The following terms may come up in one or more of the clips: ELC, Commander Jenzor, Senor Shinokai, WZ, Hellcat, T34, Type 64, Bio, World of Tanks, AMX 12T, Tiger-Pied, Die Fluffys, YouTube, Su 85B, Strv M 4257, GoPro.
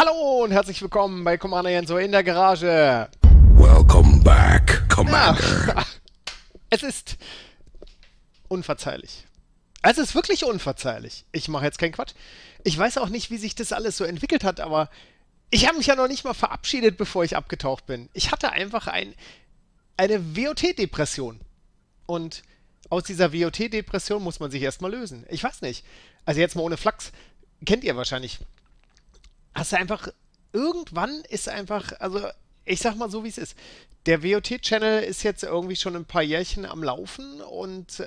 Hallo und herzlich willkommen bei Commander Jenzor in der Garage. Welcome back, Commander. Ja, es ist unverzeihlich. Es ist wirklich unverzeihlich. Ich mache jetzt keinen Quatsch. Ich weiß auch nicht, wie sich das alles so entwickelt hat, aber ich habe mich ja noch nicht mal verabschiedet, bevor ich abgetaucht bin. Ich hatte einfach eine WOT-Depression. Und aus dieser WOT-Depression muss man sich erstmal lösen. Ich weiß nicht. Also jetzt mal ohne Flachs. Kennt ihr wahrscheinlich. Hast du einfach... Irgendwann ist einfach... Also ich sag mal so, wie es ist. Der WOT-Channel ist jetzt irgendwie schon ein paar Jährchen am Laufen. Und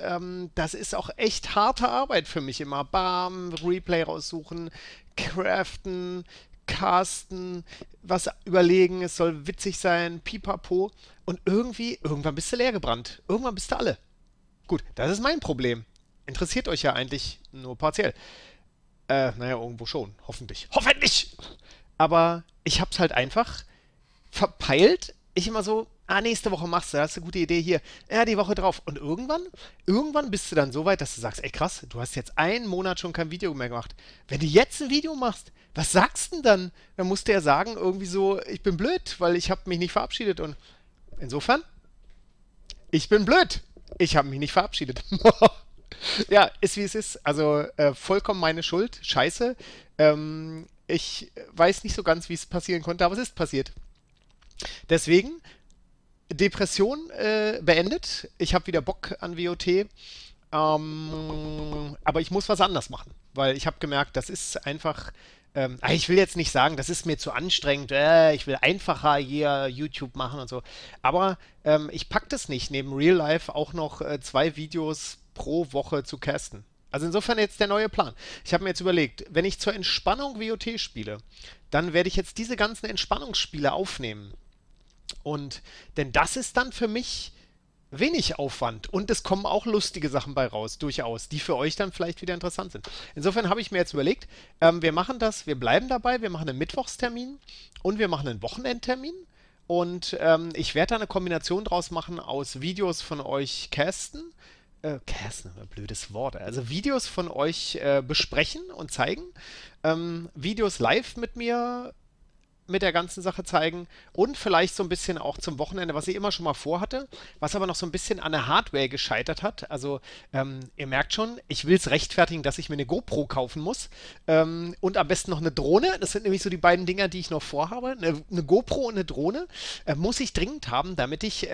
das ist auch echt harte Arbeit für mich immer. Bam, Replay raussuchen, craften, casten, was überlegen. Es soll witzig sein, pipapo. Und irgendwie... Irgendwann bist du leergebrannt. Irgendwann bist du alle. Gut, das ist mein Problem. Interessiert euch ja eigentlich nur partiell. Naja, irgendwo schon. Hoffentlich. Hoffentlich! Aber ich hab's halt einfach verpeilt. Ich immer so, nächste Woche machst du, hast du eine gute Idee hier. Ja, die Woche drauf. Und irgendwann bist du dann so weit, dass du sagst, ey krass, du hast jetzt einen Monat schon kein Video mehr gemacht. Wenn du jetzt ein Video machst, was sagst du denn dann? Dann musst du ja sagen, irgendwie so, ich bin blöd, weil ich habe mich nicht verabschiedet. Und insofern, ich bin blöd. Ich habe mich nicht verabschiedet. Ja, ist wie es ist. Also vollkommen meine Schuld. Scheiße. Ich weiß nicht so ganz, wie es passieren konnte, aber es ist passiert. Deswegen, Depression beendet. Ich habe wieder Bock an WOT. Aber ich muss was anderes machen. Weil ich habe gemerkt, das ist einfach... ich will jetzt nicht sagen, das ist mir zu anstrengend, ich will einfacher hier YouTube machen und so. Aber ich pack das nicht, neben Real Life auch noch 2 Videos pro Woche zu casten. Also insofern jetzt der neue Plan. Ich habe mir jetzt überlegt, wenn ich zur Entspannung WOT spiele, dann werde ich jetzt diese ganzen Entspannungsspiele aufnehmen. Und denn das ist dann für mich wenig Aufwand und es kommen auch lustige Sachen bei raus, durchaus, die für euch dann vielleicht wieder interessant sind. Insofern habe ich mir jetzt überlegt, wir machen das, wir bleiben dabei, wir machen einen Mittwochstermin und wir machen einen Wochenendtermin und ich werde da eine Kombination draus machen aus Videos von euch casten, casten, ein blödes Wort, also Videos von euch besprechen und zeigen, Videos live mit mir mit der ganzen Sache zeigen und vielleicht so ein bisschen auch zum Wochenende, was ich immer schon mal vorhatte, was aber noch so ein bisschen an der Hardware gescheitert hat. Also ihr merkt schon, ich will es rechtfertigen, dass ich mir eine GoPro kaufen muss und am besten noch eine Drohne. Das sind nämlich so die beiden Dinger, die ich noch vorhabe. Eine GoPro und eine Drohne muss ich dringend haben, damit ich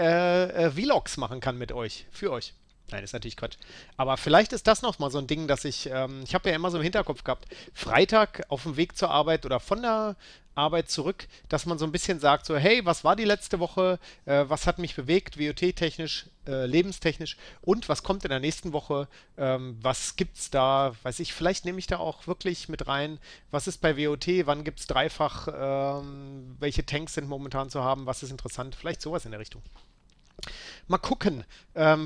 Vlogs machen kann mit euch, für euch. Nein, ist natürlich Quatsch. Aber vielleicht ist das nochmal so ein Ding, dass ich habe ja immer so im Hinterkopf gehabt, Freitag auf dem Weg zur Arbeit oder von der Arbeit zurück, dass man so ein bisschen sagt, so hey, was war die letzte Woche, was hat mich bewegt, WOT-technisch, lebenstechnisch und was kommt in der nächsten Woche, was gibt's da, weiß ich, vielleicht nehme ich da auch wirklich mit rein, was ist bei WOT, wann gibt's dreifach, welche Tanks sind momentan zu haben, was ist interessant, vielleicht sowas in der Richtung. Mal gucken.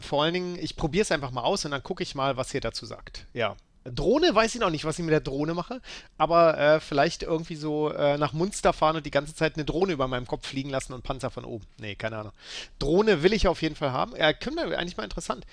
Vor allen Dingen, ich probiere es einfach mal aus und dann gucke ich mal, was ihr dazu sagt. Ja. Drohne, weiß ich noch nicht, was ich mit der Drohne mache, aber vielleicht irgendwie so nach Munster fahren und die ganze Zeit eine Drohne über meinem Kopf fliegen lassen und Panzer von oben. Nee, keine Ahnung. Drohne will ich auf jeden Fall haben. Können wir eigentlich mal interessant.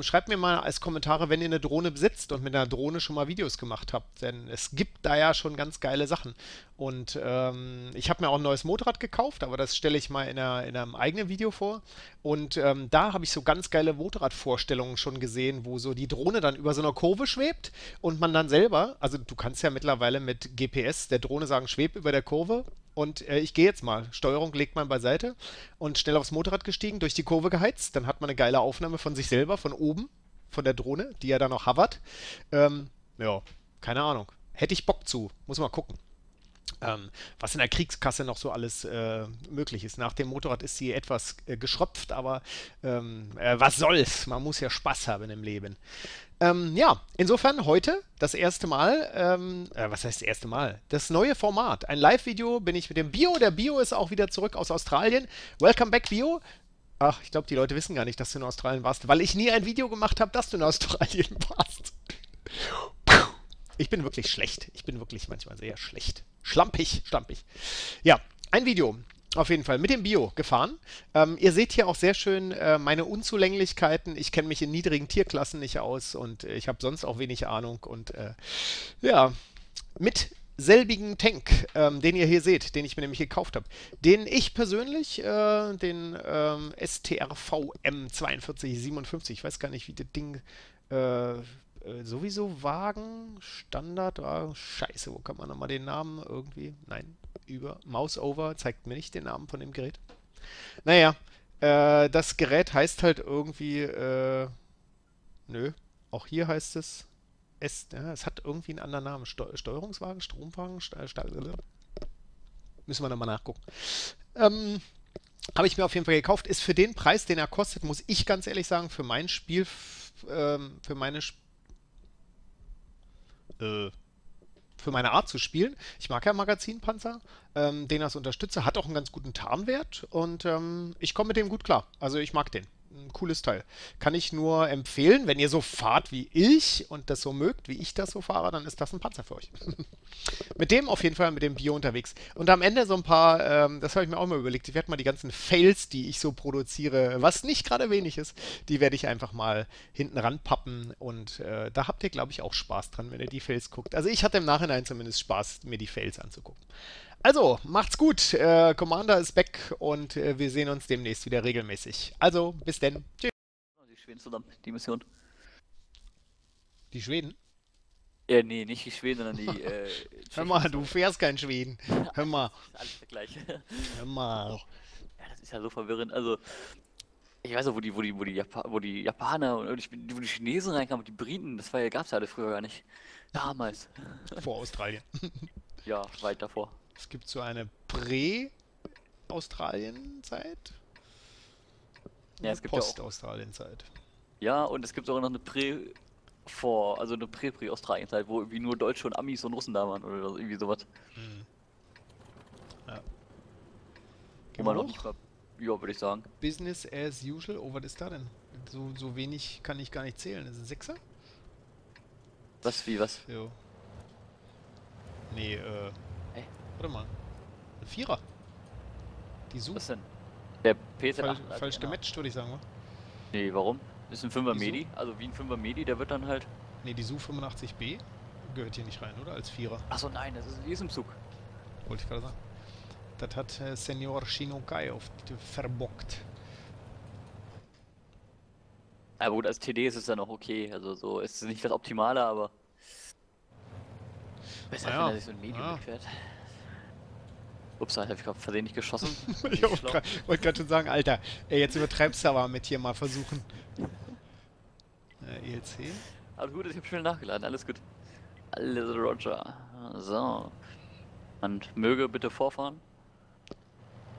Schreibt mir mal als Kommentare, wenn ihr eine Drohne besitzt und mit einer Drohne schon mal Videos gemacht habt, denn es gibt da ja schon ganz geile Sachen. Und ich habe mir auch ein neues Motorrad gekauft, aber das stelle ich mal in einem eigenen Video vor. Und da habe ich so ganz geile Motorradvorstellungen schon gesehen, wo so die Drohne dann über so einer Kurve schwebt. Und man dann selber, also du kannst ja mittlerweile mit GPS der Drohne sagen, schweb über der Kurve und ich gehe jetzt mal. Steuerung legt man beiseite und schnell aufs Motorrad gestiegen, durch die Kurve geheizt. Dann hat man eine geile Aufnahme von sich selber, von oben, von der Drohne, die ja dann noch hovert. Ja, keine Ahnung. Hätte ich Bock zu. Muss mal gucken. Was in der Kriegskasse noch so alles möglich ist. Nach dem Motorrad ist sie etwas geschröpft, aber was soll's? Man muss ja Spaß haben im Leben. Ja, insofern heute das erste Mal, was heißt das erste Mal? Das neue Format, ein Live-Video bin ich mit dem Bio. Der Bio ist auch wieder zurück aus Australien. Welcome back, Bio. Ach, ich glaube, die Leute wissen gar nicht, dass du in Australien warst, weil ich nie ein Video gemacht habe, dass du in Australien warst. Ich bin wirklich schlecht. Ich bin wirklich manchmal sehr schlecht. Schlampig, schlampig. Ja, ein Video auf jeden Fall mit dem Bio gefahren. Ihr seht hier auch sehr schön meine Unzulänglichkeiten. Ich kenne mich in niedrigen Tierklassen nicht aus und ich habe sonst auch wenig Ahnung. Und ja, mit selbigen Tank, den ihr hier seht, den ich mir nämlich gekauft habe, den ich persönlich, den STRV M 4257, ich weiß gar nicht, wie das Ding sowieso Wagen, Standard, scheiße, wo kann man nochmal den Namen irgendwie, nein, über, Mouse over, zeigt mir nicht den Namen von dem Gerät. Naja, das Gerät heißt halt irgendwie, nö, auch hier heißt es, es hat irgendwie einen anderen Namen. Steuerungswagen, Stromwagen, müssen wir nochmal nachgucken. Habe ich mir auf jeden Fall gekauft. Ist für den Preis, den er kostet, muss ich ganz ehrlich sagen, für mein Spiel, für meine Art zu spielen. Ich mag ja Magazinpanzer, den ich unterstütze. Hat auch einen ganz guten Tarnwert und ich komme mit dem gut klar. Also ich mag den. Ein cooles Teil. Kann ich nur empfehlen, wenn ihr so fahrt wie ich und das so mögt, wie ich das so fahre, dann ist das ein Panzer für euch. Mit dem auf jeden Fall, mit dem Bio unterwegs. Und am Ende so ein paar, das habe ich mir auch mal überlegt, ich werde mal die ganzen Fails, die ich so produziere, was nicht gerade wenig ist, die werde ich einfach mal hinten ranpappen und da habt ihr, glaube ich, auch Spaß dran, wenn ihr die Fails guckt. Also ich hatte im Nachhinein zumindest Spaß, mir die Fails anzugucken. Also, macht's gut. Commander ist back und wir sehen uns demnächst wieder regelmäßig. Also, bis denn. Tschüss. Die Schweden zusammen, die Mission. Die Schweden? Ja, nee, nicht die Schweden, sondern die Hör mal, du fährst kein Schweden. Hör mal. Alles der gleiche. Hör mal. Ja, das ist ja so verwirrend. Also, ich weiß auch, wo die Japaner und wo die Chinesen reinkamen und die Briten, das gab's ja alle früher gar nicht. Damals. Vor Australien. Ja, weit davor. Es gibt so eine Prä-Australien-Zeit. Ja, es gibt Post-Australien-Zeit. Ja, und es gibt auch noch eine Prä-Australien-Zeit, wo irgendwie nur Deutsche und Amis und Russen da waren oder irgendwie sowas. Hm. Ja. Gehen wir noch? Ja, würde ich sagen. Business as usual. Oh, was ist da denn? So wenig kann ich gar nicht zählen. Das ist ein Sechser? Was, wie, was? Jo. Nee, Warte mal. Ein Vierer. Die Su. Was denn? Der PZ. Falsch genau. Gematcht, würde ich sagen, wa? Nee, warum? Ist ein 5er Medi, also wie ein 5er Medi, der wird dann halt. Nee, die Su 85B gehört hier nicht rein, oder? Als Vierer. Achso, nein, das ist in diesem Zug. Wollte ich gerade sagen. Das hat Senor Shinokai auf verbockt. Aber gut, als TD ist es dann noch okay. Also so ist es nicht das Optimale, aber. Besser, wenn er sich so ein Medium mitfährt. Ups, Alter, ich hab versehentlich geschossen. Ich wollte gerade schon sagen, Alter, ey, jetzt übertreibst du aber mit hier mal versuchen. ELC. Aber gut, ich hab schnell nachgeladen, alles gut. Alles Roger. So. Und möge bitte vorfahren.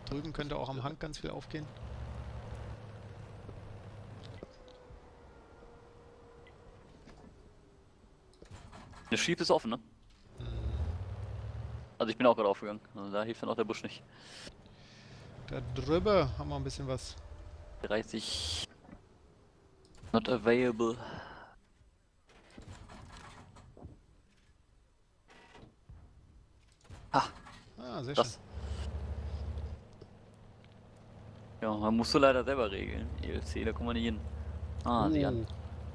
Drüben könnte auch am Hang ganz viel aufgehen. Der Schieb ist offen, ne? Also ich bin auch gerade aufgegangen, also da hilft dann auch der Busch nicht. Da drüber haben wir ein bisschen was. 30. Not available. Ha! Ah, sehr schön. Ja, man musst du leider selber regeln. ELC, da kommen wir nicht hin. Ah, sieh an.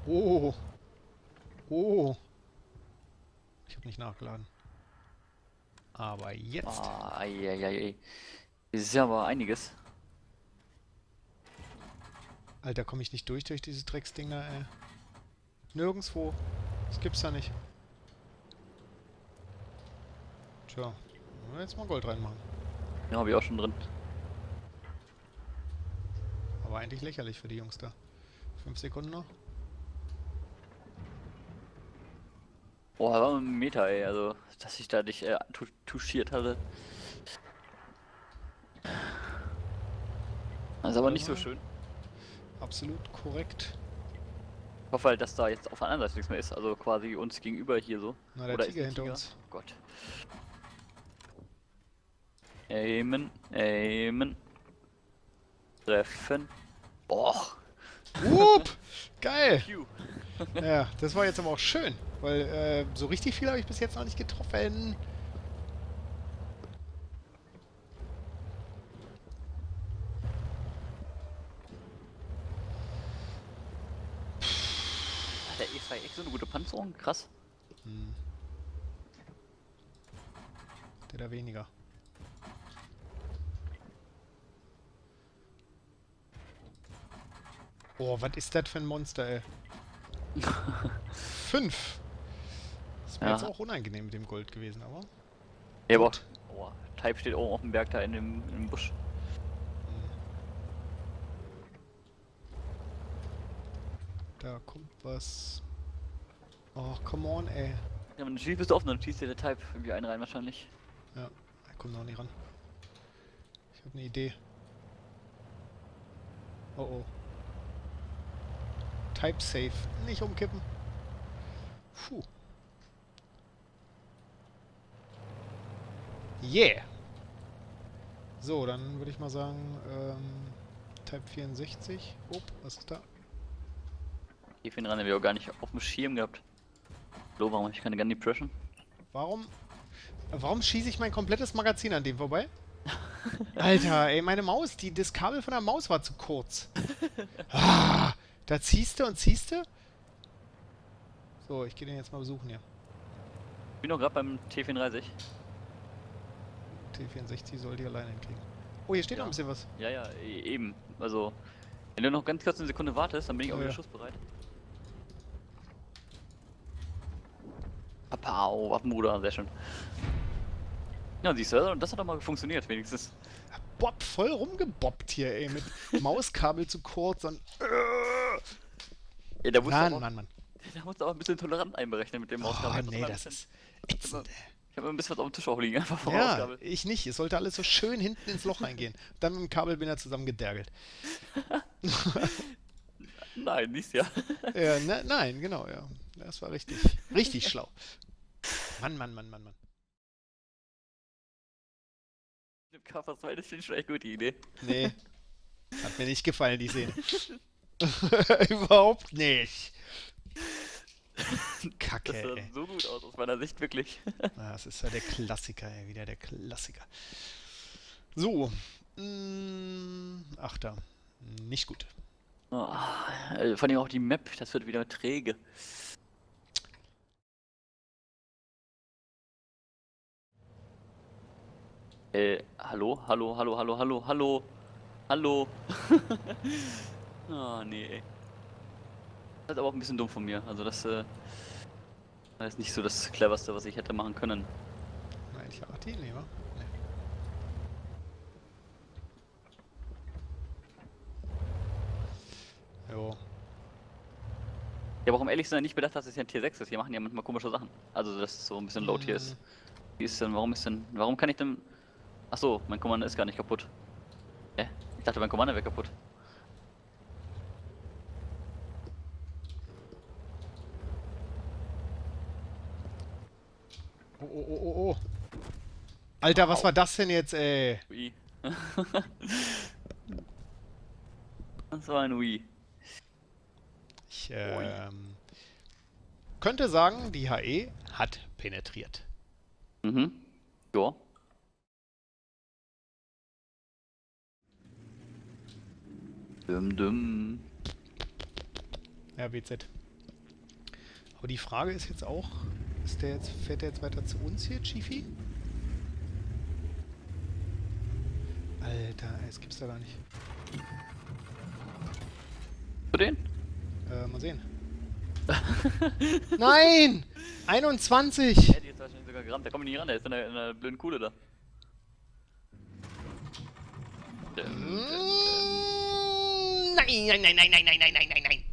Oh! Oh! Ich hab nicht nachgeladen. Aber jetzt. Ah, ei. Das ist ja aber einiges. Alter, komme ich nicht durch diese Drecksdinger, ey. Nirgendwo. Das gibt's ja nicht. Tja. Wollen wir jetzt mal Gold reinmachen. Ja, habe ich auch schon drin. Aber eigentlich lächerlich für die Jungs da. 5 Sekunden noch. Oh, da war ein Meter, ey, also, dass ich da nicht touchiert hatte. Also, aber nicht so schön. Absolut korrekt. Ich hoffe halt, dass da jetzt auf der anderen Seite nichts mehr ist, also quasi uns gegenüber hier so. Na, der Tiger hinter uns. Oh Gott. Aimen. Treffen. Boah. Wupp! Geil! Ja, das war jetzt aber auch schön, weil so richtig viel habe ich bis jetzt noch nicht getroffen. Hat der E2X so eine gute Panzerung? Krass. Hm. Der da weniger. Oh, was ist das für ein Monster, ey? 5! Das wäre ja jetzt auch unangenehm mit dem Gold gewesen, aber... Ja, aber oh, Type steht oben auf dem Berg da in dem Busch. Da kommt was... Oh, come on, ey. Ja, wenn du schießt, bist du offen, dann schießt dir der Type irgendwie einen rein wahrscheinlich. Ja, er kommt noch nicht ran. Ich hab eine Idee. Oh oh. Type safe. Nicht umkippen. Puh. Yeah! So, dann würde ich mal sagen, Type 64. Oh, was ist da? Ich bin dran, den wir auch gar nicht auf dem Schirm gehabt. So, warum habe ich keine Gun Depression? Warum schieße ich mein komplettes Magazin an dem vorbei? Alter, ey, meine Maus, das Kabel von der Maus war zu kurz. Ah, da ziehst du und ziehst du. So, ich gehe den jetzt mal besuchen hier. Ich bin doch gerade beim T34. T64 soll die alleine hinkriegen. Oh, hier steht noch ein bisschen was. Ja, ja, eben. Also, wenn du noch ganz kurz eine Sekunde wartest, dann bin ich auch wieder schussbereit. Apau, Waffenruder, sehr schön. Ja, siehst du, das hat doch mal funktioniert, wenigstens. Bob, voll rumgebobbt hier, ey, mit Mauskabel zu kurz und... Ja, da musst du auch ein bisschen tolerant einberechnen mit dem Mauskabel. Oh, nee, das ist ätzend. Ich habe ein bisschen was auf dem Tisch auch liegen, einfach vom Mauskabel. Ja, ich nicht. Es sollte alles so schön hinten ins Loch reingehen. Dann mit dem Kabelbinder zusammengedärgelt. Nein, nicht ja, nein, genau, ja. Das war richtig, richtig schlau. Mann. Im Cover 2, das finde ich schon echt gute Idee. Nee, hat mir nicht gefallen, die Szene. Überhaupt nicht. Kacke, das sah ey. So gut aus meiner Sicht, wirklich. Das ist ja der Klassiker, ey. Wieder der Klassiker. So. Achter. Nicht gut. Oh, vor allem auch die Map, das wird wieder träge. Hallo. Oh, nee, ey. Das ist aber auch ein bisschen dumm von mir. Also, das war jetzt nicht so das Cleverste, was ich hätte machen können. Nein, ich habe die lieber. Jo. Ja, aber um ehrlich zu sein, nicht bedacht, dass es ja ein Tier 6 ist. Hier machen ja manchmal komische Sachen. Also, dass es so ein bisschen low tier ist. Wie ist denn, warum kann ich denn... Achso, mein Commander ist gar nicht kaputt. Ich dachte, mein Commander wäre kaputt. Oh. Alter, was war das denn jetzt, ey? Ui. Das war ein Ui. Ich könnte sagen, die HE hat penetriert. Mhm. Ja. Ja, WZ. Aber die Frage ist jetzt auch, fährt der jetzt weiter zu uns hier, Chiefy? Alter, es gibt's da gar nicht. Zu den? Mal sehen. Nein! 21! Ja, die ist wahrscheinlich sogar gerammt, da kommen wir nicht ran, der ist in einer blöden Kuhle da. Nein!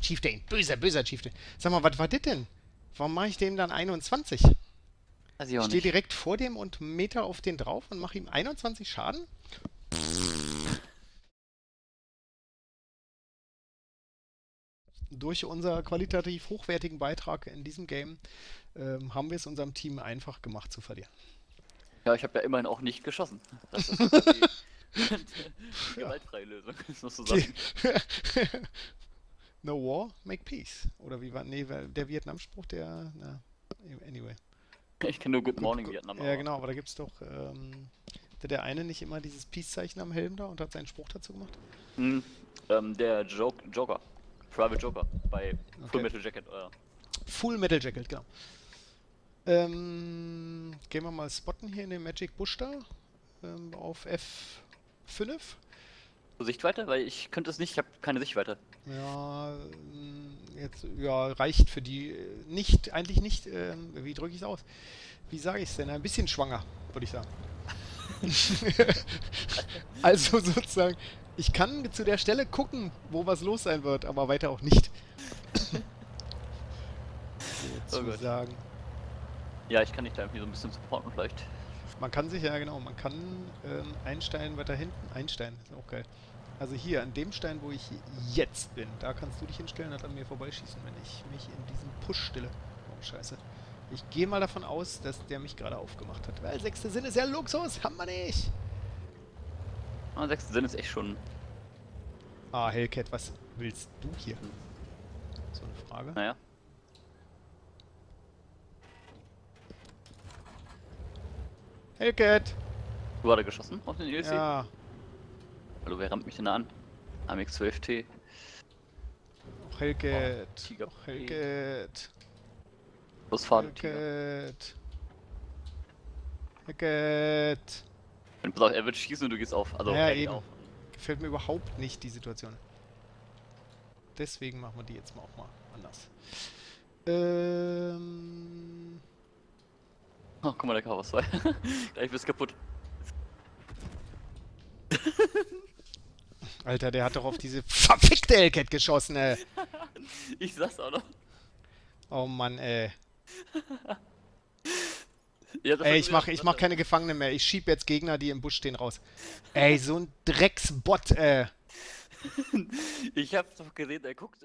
Chieftain, böser Chieftain. Sag mal, was war das denn? Warum mache ich dem dann 21? Also ich stehe direkt vor dem und meter auf den drauf und mache ihm 21 Schaden? Durch unser qualitativ hochwertigen Beitrag in diesem Game haben wir es unserem Team einfach gemacht zu verlieren. Ja, ich habe ja immerhin auch nicht geschossen. Das ist die gewaltfreie Lösung, sozusagen. No war, make peace. Oder wie war, nee, der Vietnam-Spruch, der, na, anyway. Ich kenne nur Good Morning Vietnam. Ja, genau, aber da gibt's doch, der eine nicht immer dieses Peace-Zeichen am Helm da und hat seinen Spruch dazu gemacht? Mhm, der Jogger, Private Jogger, bei Full Metal Jacket, Full Metal Jacket, genau. Gehen wir mal spotten hier in den Magic Bush da. Auf F5. Sichtweite? Weil ich könnte es nicht, ich habe keine Sichtweite. Ja, jetzt, ja, reicht für die nicht, eigentlich nicht, wie drücke ich es aus? Wie sage ich es denn? Ein bisschen schwanger, würde ich sagen. Also sozusagen, ich kann zu der Stelle gucken, wo was los sein wird, aber weiter auch nicht. Sozusagen. Oh, ja, ich kann dich da irgendwie so ein bisschen supporten vielleicht. Man kann sich, ja genau, man kann einen Stein weiter hinten, ein Stein, ist auch geil. Also hier, an dem Stein, wo ich jetzt bin, da kannst du dich hinstellen und an mir vorbeischießen, wenn ich mich in diesem Push stille. Oh, scheiße. Ich gehe mal davon aus, dass der mich gerade aufgemacht hat. Weil sechster Sinn ist ja Luxus, haben wir nicht! Ah, sechster Sinn ist echt schon... Ah, Hellcat, was willst du hier? So eine Frage. Naja. Hellcat! Du hast geschossen auf den ELC? Ja. Hallo, wer rammt mich denn da an? AMX 12T. Och, Hellcat. Oh, Tiger-Pied. Hellcat. Losfahren, Tiger. Hellcat. Wenn du auf, er wird schießen und du gehst auf. Also, ja, okay, eben. Auf. Gefällt mir überhaupt nicht die Situation. Deswegen machen wir die jetzt mal auch mal anders. Oh, guck mal, der Chaos 2. Gleich bist kaputt. Alter, der hat doch auf diese verfickte Hellcat geschossen, ey. Ich sag's auch noch. Oh Mann, ey. Ja, ey, ich mach keine Gefangene mehr. Ich schieb jetzt Gegner, die im Busch stehen, raus. Ey, so ein Drecksbot, ey. Ich hab's doch gesehen, er guckt...